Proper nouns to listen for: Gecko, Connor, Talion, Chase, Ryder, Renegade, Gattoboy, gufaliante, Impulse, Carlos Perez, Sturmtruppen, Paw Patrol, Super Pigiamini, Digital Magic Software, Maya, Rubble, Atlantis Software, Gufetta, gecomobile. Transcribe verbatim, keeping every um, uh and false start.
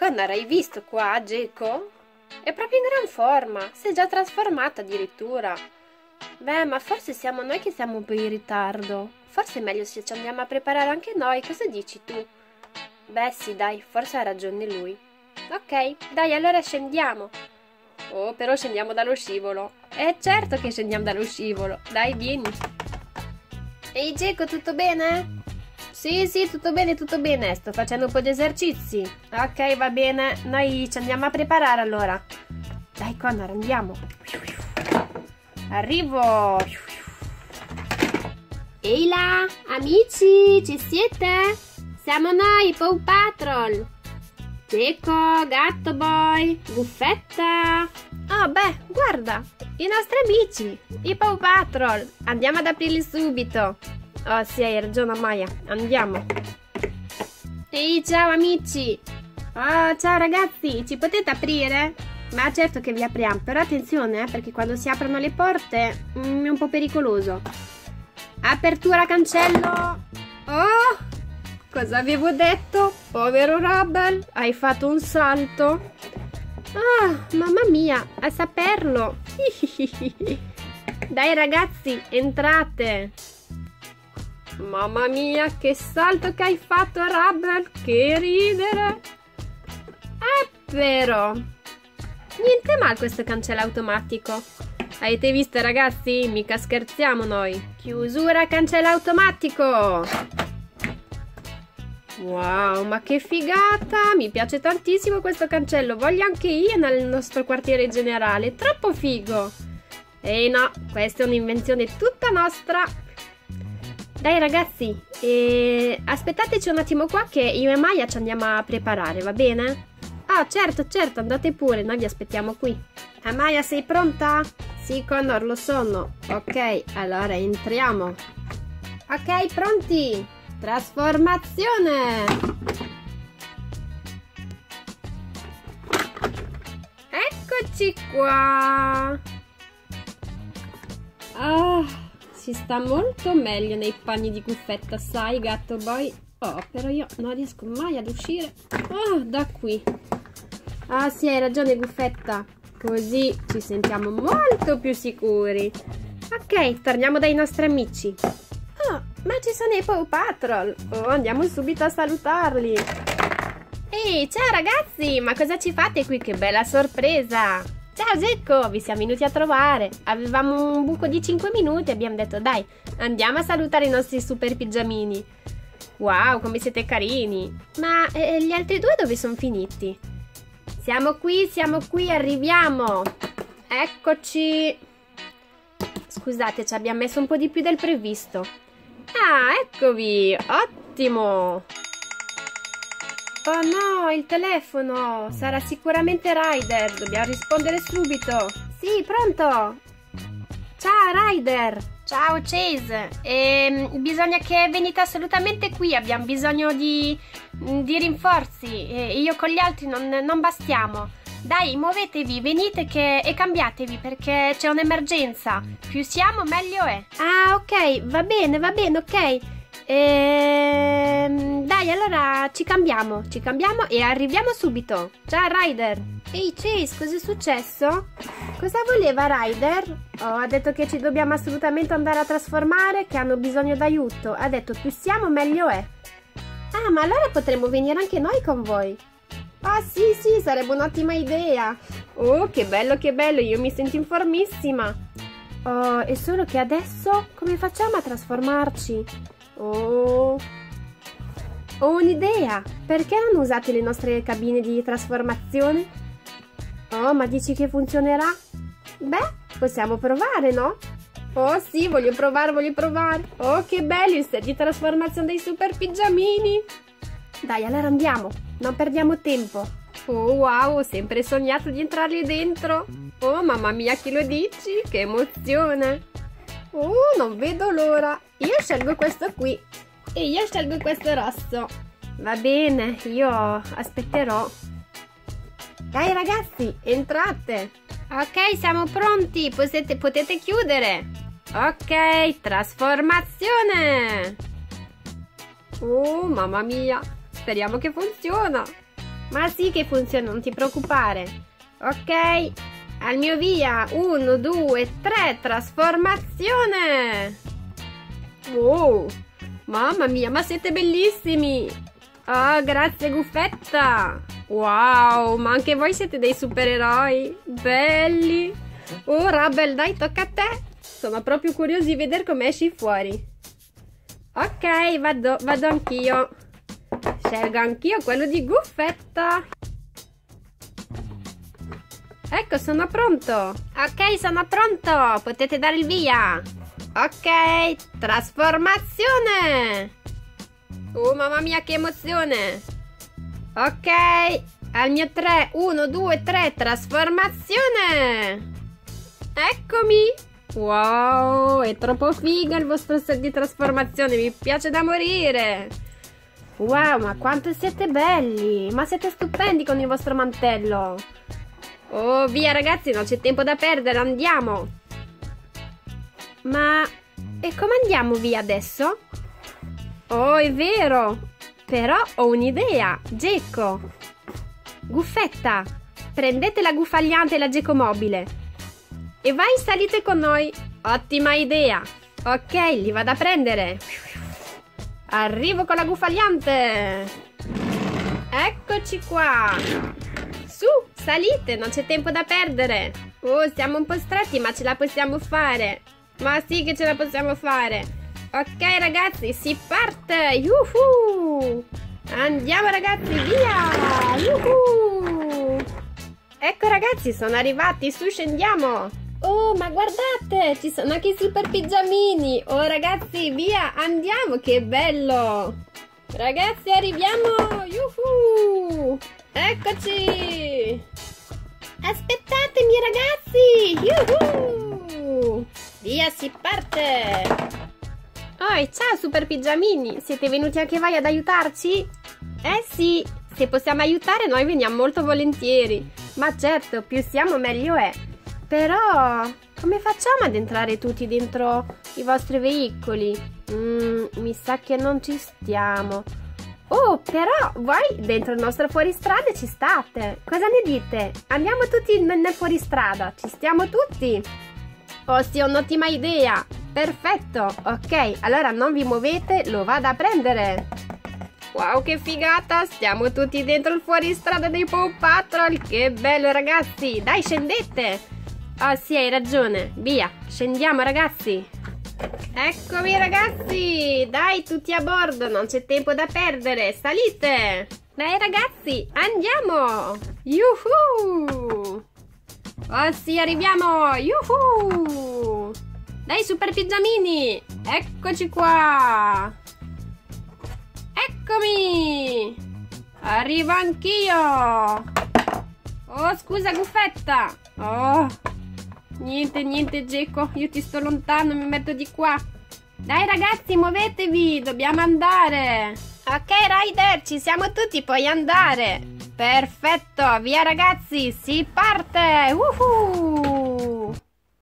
Connor, hai visto qua Gecko? È proprio in gran forma, si è già trasformata addirittura. Beh, ma forse siamo noi che siamo un po' in ritardo. Forse è meglio se ci andiamo a preparare anche noi, cosa dici tu? Beh sì, dai, forse ha ragione lui. Ok, dai, allora scendiamo. Oh, però scendiamo dallo scivolo. Eh, certo che scendiamo dallo scivolo. Dai, vieni. Ehi Gecko, tutto bene? Sì, sì, tutto bene, tutto bene. Sto facendo un po' di esercizi. Ok, va bene. Noi ci andiamo a preparare allora. Dai, Connor, andiamo. Arrivo. Ehi là, amici, ci siete? Siamo noi, Paw Patrol. Gecko, Gattoboy, Gufetta. Oh beh, guarda, i nostri amici, i Paw Patrol. Andiamo ad aprirli subito. Oh sì, hai ragione Maya, andiamo. Ehi, ciao amici. Oh, ciao ragazzi, ci potete aprire? Ma certo che vi apriamo, però attenzione, eh, perché quando si aprono le porte mm, è un po' pericoloso. Apertura cancello. Oh, cosa avevo detto? Povero Rubble, hai fatto un salto. Ah, mamma mia, a saperlo. Dai ragazzi, entrate. Mamma mia, che salto che hai fatto Rubble, che ridere. Ah, però niente male questo cancello automatico. Avete visto ragazzi? Mica scherziamo noi. Chiusura cancello automatico. Wow, ma che figata! Mi piace tantissimo questo cancello. Voglio anche io nel nostro quartiere generale. Troppo figo. E no, questa è un'invenzione tutta nostra. Dai ragazzi, eh, aspettateci un attimo qua che io e Maya ci andiamo a preparare, va bene? Ah, certo, certo, andate pure, noi vi aspettiamo qui. Ah, Maya, sei pronta? Sì, Connor, lo sono. Ok, allora entriamo. Ok, pronti? Trasformazione! Eccoci qua! Oh, si sta molto meglio nei panni di Gufetta, sai, Gattoboy? Oh, però io non riesco mai ad uscire. Oh, da qui. Ah sì, hai ragione Gufetta, così ci sentiamo molto più sicuri. Ok, torniamo dai nostri amici. Oh, ma ci sono i Paw Patrol. Oh, andiamo subito a salutarli. Ehi, ciao ragazzi, ma cosa ci fate qui? Che bella sorpresa. Ciao Gecko, vi siamo venuti a trovare. Avevamo un buco di cinque minuti e abbiamo detto dai, andiamo a salutare i nostri super pigiamini. Wow, come siete carini. Ma eh, gli altri due dove sono finiti? Siamo qui, siamo qui, arriviamo! Eccoci! Scusate, ci abbiamo messo un po' di più del previsto. Ah, eccovi! Ottimo! Oh no, il telefono! Sarà sicuramente Ryder, dobbiamo rispondere subito! Sì, pronto! Ciao Ryder! Ciao Chase! Ehm, bisogna che venite assolutamente qui, abbiamo bisogno di... di rinforzi, e io con gli altri non, non bastiamo. Dai, muovetevi, venite che, e cambiatevi perché c'è un'emergenza. Più siamo meglio è. Ah ok, va bene, va bene, ok. Ehm, dai, allora ci cambiamo, ci cambiamo e arriviamo subito. Ciao Ryder. Ehi Chase, cos'è successo? Cosa voleva Ryder? Oh, ha detto che ci dobbiamo assolutamente andare a trasformare, che hanno bisogno d'aiuto. Ha detto più siamo meglio è. Ah, ma allora potremmo venire anche noi con voi. Ah, sì, sì, sarebbe un'ottima idea. Oh, che bello, che bello, io mi sento in formissima. Oh, è solo che adesso come facciamo a trasformarci? Oh, ho un'idea. Perché non usate le nostre cabine di trasformazione? Oh, ma dici che funzionerà? Beh, possiamo provare, no? Oh sì, voglio provare, voglio provare. Oh, che bello il set di trasformazione dei super pigiamini. Dai, allora andiamo, non perdiamo tempo. Oh wow, ho sempre sognato di entrarli dentro. Oh mamma mia, chi lo dici? Che emozione. Oh, non vedo l'ora. Io scelgo questo qui. E io scelgo questo rosso. Va bene, io aspetterò. Dai ragazzi, entrate. Ok, siamo pronti, potete, potete chiudere. Ok, trasformazione. Oh, mamma mia, speriamo che funziona. Ma sì che funziona, non ti preoccupare. Ok, al mio via, uno, due, tre, trasformazione! Wow, mamma mia, ma siete bellissimi! Oh, grazie Gufetta! Wow, ma anche voi siete dei supereroi! Belli! Oh, Rubble, dai, tocca a te! Sono proprio curiosi di vedere come esci fuori. Ok, vado, vado anch'io. Scelgo anch'io quello di Gufetta. Ecco, sono pronto. Ok, sono pronto. Potete dare il via. Ok, trasformazione. Oh, mamma mia, che emozione. Ok, al mio tre, uno, due, tre, trasformazione. Eccomi. Wow, è troppo figo il vostro set di trasformazione, mi piace da morire. Wow, ma quanto siete belli, ma siete stupendi con il vostro mantello. Oh, via ragazzi, non c'è tempo da perdere, andiamo. Ma, e come andiamo via adesso? Oh, è vero, però ho un'idea. Gecko, Gufetta, prendete la gufaliante e la gecomobile e vai, salite con noi. Ottima idea. Ok, li vado a prendere. Arrivo con la gufaliante. Eccoci qua. Su, salite, non c'è tempo da perdere. Oh, siamo un po' stretti, ma ce la possiamo fare. Ma sì che ce la possiamo fare. Ok ragazzi, si parte. Yuhu! Andiamo ragazzi, via. Yuhu! Ecco ragazzi, sono arrivati, su, scendiamo. Oh, ma guardate, ci sono anche i Super Pigiamini. Oh ragazzi, via, andiamo, che bello. Ragazzi, arriviamo, yuhu. Eccoci. Aspettatemi ragazzi, yuhu. Via, si parte. Oh, e ciao Super Pigiamini, siete venuti anche voi ad aiutarci? Eh sì, se possiamo aiutare noi veniamo molto volentieri. Ma certo, più siamo meglio è. Però, come facciamo ad entrare tutti dentro i vostri veicoli? Mm, mi sa che non ci stiamo. Oh, però voi dentro il nostro fuoristrada ci state. Cosa ne dite? Andiamo tutti nel fuoristrada, ci stiamo tutti? Oh sì, è un'ottima idea. Perfetto, ok, allora non vi muovete, lo vado a prendere. Wow, che figata, stiamo tutti dentro il fuoristrada dei Paw Patrol. Che bello ragazzi, dai, scendete. Oh sì, hai ragione, via, scendiamo ragazzi. Eccomi ragazzi, dai, tutti a bordo, non c'è tempo da perdere, salite. Dai ragazzi, andiamo. Yuhu! Oh sì, arriviamo, yuhu! Dai Super Pigiamini, eccoci qua. Eccomi, arrivo anch'io. Oh scusa Gufetta. Oh, niente, niente Gecko, io ti sto lontano, mi metto di qua. Dai ragazzi, muovetevi, dobbiamo andare. Ok Ryder, ci siamo tutti, puoi andare. Perfetto, via ragazzi, si parte. Uhu!